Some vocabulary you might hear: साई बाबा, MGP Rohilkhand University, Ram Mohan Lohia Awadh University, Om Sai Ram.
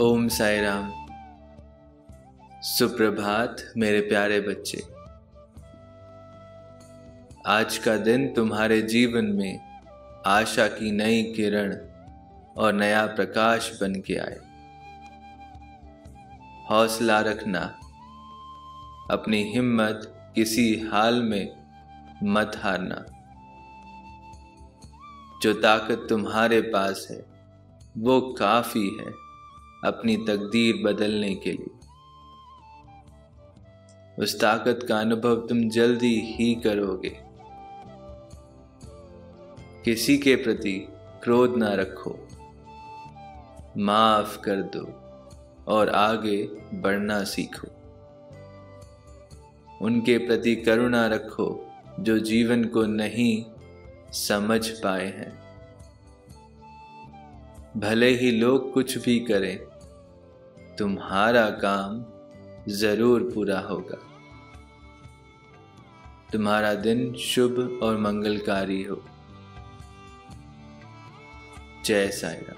ओम साई राम। सुप्रभात मेरे प्यारे बच्चे। आज का दिन तुम्हारे जीवन में आशा की नई किरण और नया प्रकाश बन के आए। हौसला रखना, अपनी हिम्मत किसी हाल में मत हारना। जो ताकत तुम्हारे पास है वो काफी है अपनी तकदीर बदलने के लिए। उस ताकत का अनुभव तुम जल्दी ही करोगे। किसी के प्रति क्रोध ना रखो, माफ कर दो और आगे बढ़ना सीखो। उनके प्रति करुणा रखो जो जीवन को नहीं समझ पाए हैं। भले ही लोग कुछ भी करें, तुम्हारा काम जरूर पूरा होगा। तुम्हारा दिन शुभ और मंगलकारी हो। जय साई राम।